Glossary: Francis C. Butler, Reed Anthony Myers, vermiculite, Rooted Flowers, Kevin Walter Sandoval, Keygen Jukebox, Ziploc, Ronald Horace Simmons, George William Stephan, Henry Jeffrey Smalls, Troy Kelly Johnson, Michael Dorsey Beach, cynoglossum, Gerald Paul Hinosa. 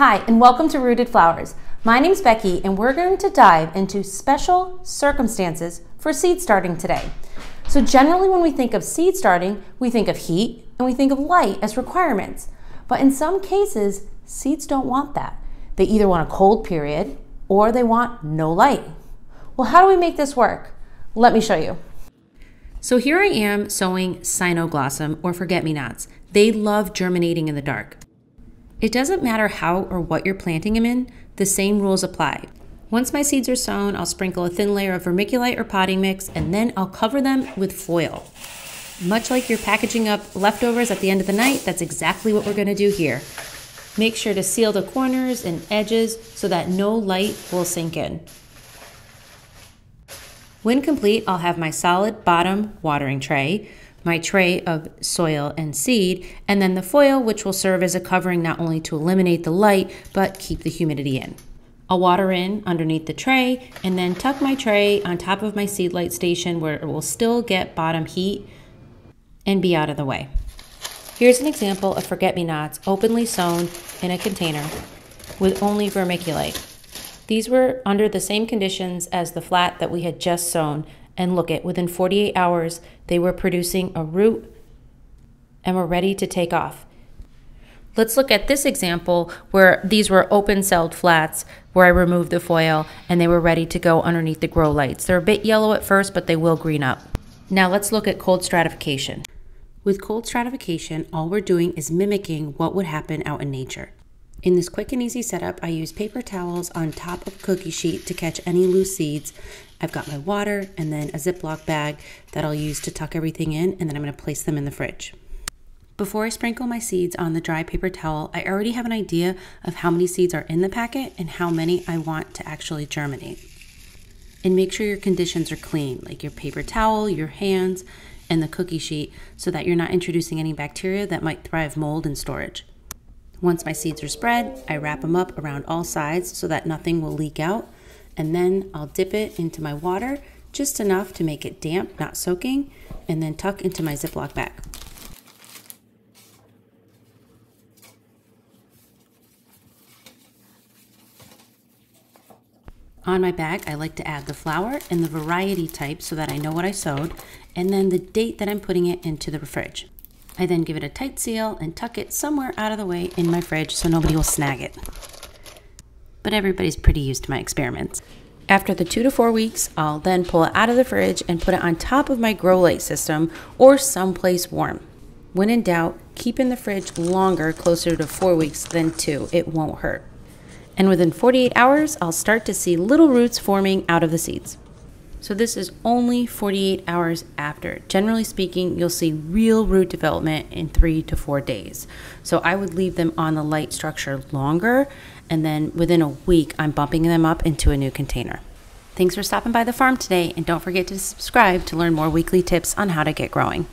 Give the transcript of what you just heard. Hi, and welcome to Rooted Flowers. My name's Becky, and we're going to dive into special circumstances for seed starting today. So generally when we think of seed starting, we think of heat and we think of light as requirements. But in some cases, seeds don't want that. They either want a cold period or they want no light. Well, how do we make this work? Let me show you. So here I am sowing cynoglossum or forget-me-nots. They love germinating in the dark. It doesn't matter how or what you're planting them in, the same rules apply. Once my seeds are sown, I'll sprinkle a thin layer of vermiculite or potting mix, and then I'll cover them with foil. Much like you're packaging up leftovers at the end of the night, that's exactly what we're gonna do here. Make sure to seal the corners and edges so that no light will sink in. When complete, I'll have my solid bottom watering tray, my tray of soil and seed, and then the foil, which will serve as a covering not only to eliminate the light, but keep the humidity in. I'll water in underneath the tray and then tuck my tray on top of my seed light station where it will still get bottom heat and be out of the way. Here's an example of forget-me-nots openly sown in a container with only vermiculite. These were under the same conditions as the flat that we had just sown. And look it, within 48 hours, they were producing a root and were ready to take off. Let's look at this example where these were open-celled flats where I removed the foil and they were ready to go underneath the grow lights. They're a bit yellow at first, but they will green up. Now let's look at cold stratification. With cold stratification, all we're doing is mimicking what would happen out in nature. In this quick and easy setup, I use paper towels on top of a cookie sheet to catch any loose seeds. I've got my water and then a Ziploc bag that I'll use to tuck everything in, and then I'm going to place them in the fridge. Before I sprinkle my seeds on the dry paper towel, I already have an idea of how many seeds are in the packet and how many I want to actually germinate. And make sure your conditions are clean, like your paper towel, your hands, and the cookie sheet, so that you're not introducing any bacteria that might thrive mold in storage. Once my seeds are spread, I wrap them up around all sides so that nothing will leak out, and then I'll dip it into my water just enough to make it damp, not soaking, and then tuck into my Ziploc bag. On my bag, I like to add the flower and the variety type so that I know what I sowed, and then the date that I'm putting it into the fridge. I then give it a tight seal and tuck it somewhere out of the way in my fridge so nobody will snag it. But everybody's pretty used to my experiments. After the 2 to 4 weeks, I'll then pull it out of the fridge and put it on top of my grow light system or someplace warm. When in doubt, keep in the fridge longer, closer to 4 weeks than 2. It won't hurt. And within 48 hours, I'll start to see little roots forming out of the seeds. So this is only 48 hours after. Generally speaking, you'll see real root development in 3 to 4 days. So I would leave them on the light structure longer, and then within a week, I'm bumping them up into a new container. Thanks for stopping by the farm today, and don't forget to subscribe to learn more weekly tips on how to get growing.